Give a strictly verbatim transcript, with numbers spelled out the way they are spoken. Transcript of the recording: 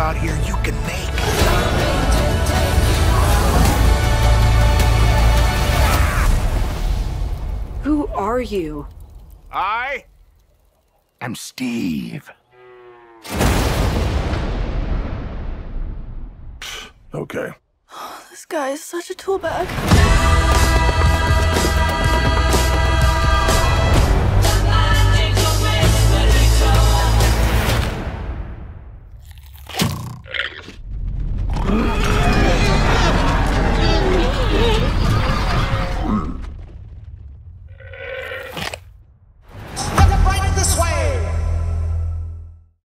out here you can make. Who are you? I am Steve. Okay. This guy is such a tool bag.